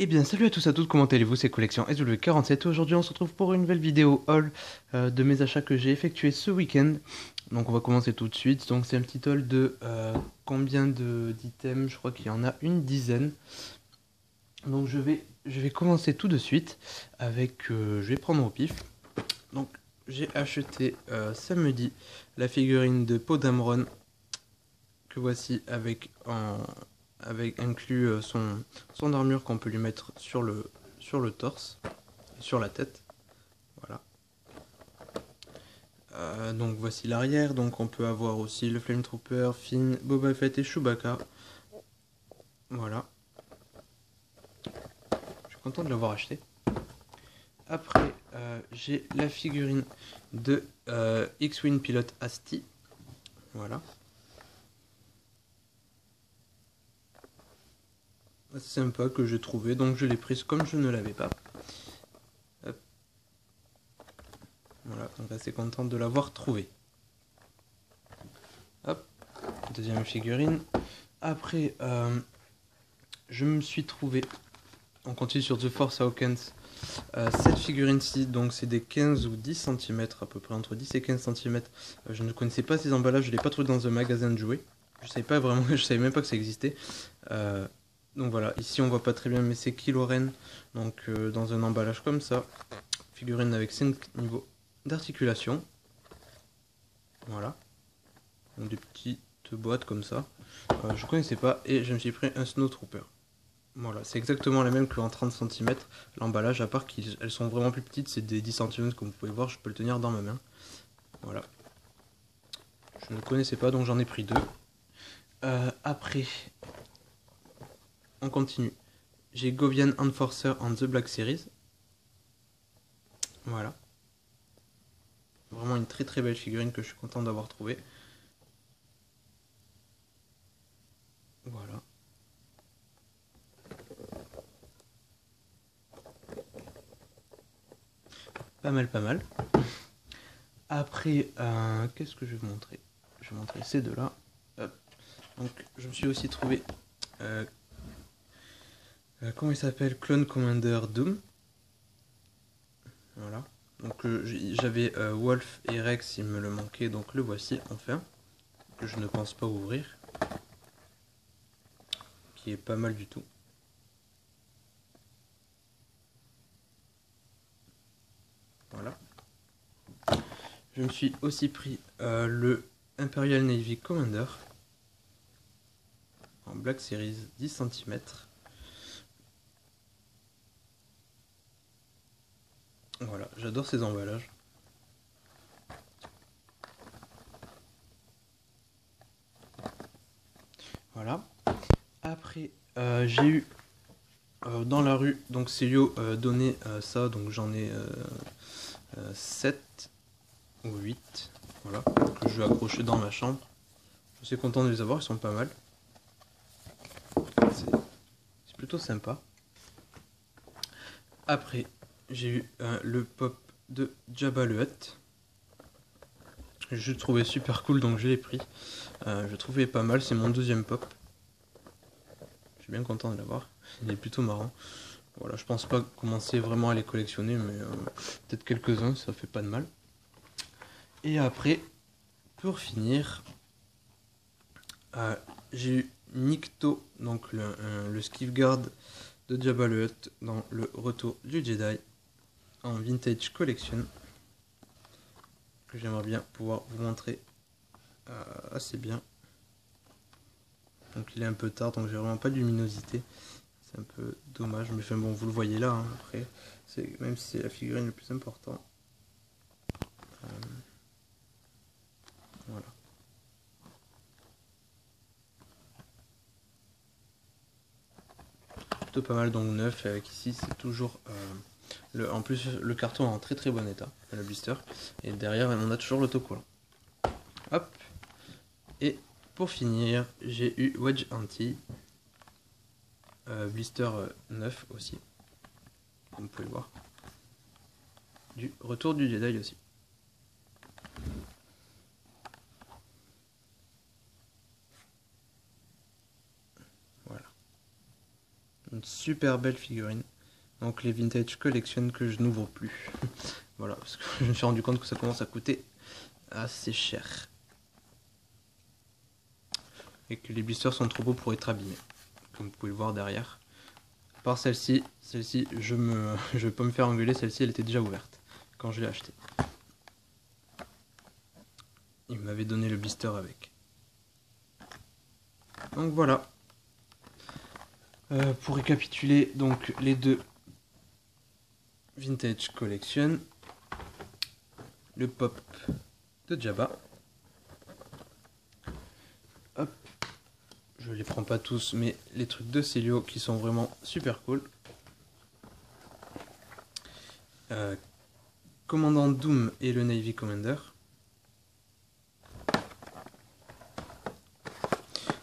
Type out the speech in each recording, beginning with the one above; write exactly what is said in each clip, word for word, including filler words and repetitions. Eh bien salut à tous et à toutes, comment allez-vous? C'est Collection S W quarante-sept. Aujourd'hui on se retrouve pour une nouvelle vidéo haul euh, de mes achats que j'ai effectués ce week-end. Donc on va commencer tout de suite. Donc c'est un petit haul de euh, combien d'items? Je crois qu'il y en a une dizaine. Donc je vais, je vais commencer tout de suite avec, euh, je vais prendre au pif. Donc j'ai acheté euh, samedi la figurine de Poe Dameron, que voici avec un... avec inclus son, son armure qu'on peut lui mettre sur le, sur le torse, sur la tête, voilà. Euh, donc voici l'arrière, donc on peut avoir aussi le flametrooper, Finn, Boba Fett et Chewbacca, voilà. Je suis content de l'avoir acheté. Après, euh, j'ai la figurine de euh, X-Wing Pilote Asti, voilà. Sympa que j'ai trouvé, donc je l'ai prise comme je ne l'avais pas. Hop. Voilà, donc assez content de l'avoir trouvé. Hop, deuxième figurine. Après, euh, je me suis trouvé, on continue sur The Force Awakens, euh, cette figurine-ci, donc c'est des quinze ou dix centimètres, à peu près entre dix et quinze centimètres. Euh, je ne connaissais pas ces emballages, je ne l'ai pas trouvé dans un magasin de jouets. Je savais pas vraiment, je savais même pas que ça existait. Euh, Donc voilà, ici on voit pas très bien, mais c'est Kylo Ren, donc euh, dans un emballage comme ça, figurine avec cinq niveaux d'articulation, voilà, donc des petites boîtes comme ça, euh, je connaissais pas, et je me suis pris un Snowtrooper, voilà, c'est exactement la même qu'en trente centimètres, l'emballage, à part qu'elles sont vraiment plus petites, c'est des dix centimètres comme vous pouvez voir, je peux le tenir dans ma main, voilà, je ne connaissais pas, donc j'en ai pris deux, euh, après... On continue. J'ai Govian Enforcer en The Black Series. Voilà. Vraiment une très très belle figurine que je suis content d'avoir trouvée. Voilà. Pas mal, pas mal. Après, euh, qu'est-ce que je vais vous montrer? Je vais vous montrer ces deux-là. Donc, je me suis aussi trouvé... Euh, Euh, comment il s'appelle? Clone Commander Doom. Voilà. Donc euh, j'avais euh, Wolf et Rex, il me le manquait, donc le voici enfin. Que je ne pense pas ouvrir. Qui est pas mal du tout. Voilà. Je me suis aussi pris euh, le Imperial Navy Commander. En Black Series, dix centimètres. Voilà, j'adore ces emballages. Voilà. Après, euh, j'ai eu euh, dans la rue, donc Célio euh, donnait euh, ça, donc j'en ai euh, euh, sept ou huit, voilà, que je vais accrocher dans ma chambre. Je suis content de les avoir, ils sont pas mal. C'est plutôt sympa. Après... J'ai eu euh, le pop de Jabba le Hutt. Je le trouvais super cool, donc je l'ai pris. Euh, je le trouvais pas mal, c'est mon deuxième pop. Je suis bien content de l'avoir. Il est plutôt marrant. Voilà, je pense pas commencer vraiment à les collectionner, mais euh, peut-être quelques-uns, ça fait pas de mal. Et après, pour finir, euh, j'ai eu Nikto, donc le, euh, le skiff guard de Jabba le Hutt dans le Retour du Jedi. En vintage collection que j'aimerais bien pouvoir vous montrer euh, assez bien. Donc il est un peu tard, donc j'ai vraiment pas de luminosité, c'est un peu dommage, mais enfin bon, vous le voyez là hein, après, c'est même si c'est la figurine la plus importante. Euh, voilà. Plutôt pas mal, donc neuf, avec ici c'est toujours euh, Le, en plus, le carton est en très très bon état, le blister. Et derrière, on a toujours l'autocollant. Hop. Et pour finir, j'ai eu Wedge Anti. Euh, blister euh, neuf aussi. Comme vous pouvez le voir. Du Retour du Jedi aussi. Voilà. une super belle figurine. Donc les vintage collection que je n'ouvre plus. Voilà, parce que je me suis rendu compte que ça commence à coûter assez cher. Et que les blisters sont trop beaux pour être abîmés, comme vous pouvez le voir derrière. À part celle-ci, celle-ci, je me, je vais pas me faire engueuler, celle-ci elle était déjà ouverte quand je l'ai achetée. Il m'avait donné le blister avec. Donc voilà. Euh, pour récapituler, donc les deux vintage collection, le pop de Jabba. Hop, je les prends pas tous, mais les trucs de Célio qui sont vraiment super cool. Euh, Commandant Doom et le Navy Commander.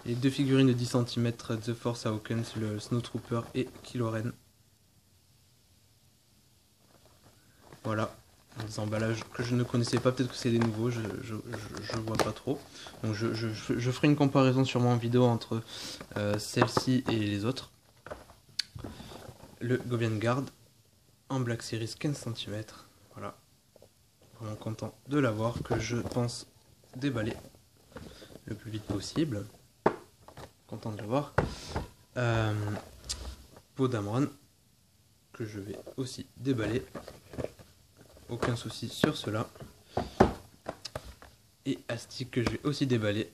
Les deux figurines de dix centimètres, The Force Awakens, le Snowtrooper et Kylo Ren. Voilà, des emballages que je ne connaissais pas, peut-être que c'est des nouveaux, je, je, je, je vois pas trop. Donc je, je, je ferai une comparaison sûrement en vidéo entre euh, celle-ci et les autres. Le Govian Guard en Black Series quinze centimètres, voilà. Vraiment content de l'avoir, que je pense déballer le plus vite possible. Content de le voir. Euh, Poe Dameron, que je vais aussi déballer. Aucun souci sur cela. Et Asti, que je vais aussi déballer.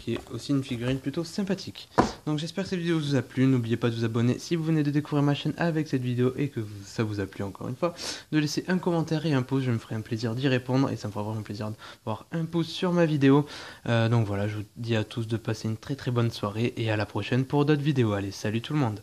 Qui est aussi une figurine plutôt sympathique. Donc j'espère que cette vidéo vous a plu. N'oubliez pas de vous abonner si vous venez de découvrir ma chaîne avec cette vidéo et que ça vous a plu encore une fois. De laisser un commentaire et un pouce, je me ferai un plaisir d'y répondre et ça me fera vraiment plaisir d'avoir un pouce sur ma vidéo. Euh, donc voilà, je vous dis à tous de passer une très très bonne soirée et à la prochaine pour d'autres vidéos. Allez, salut tout le monde!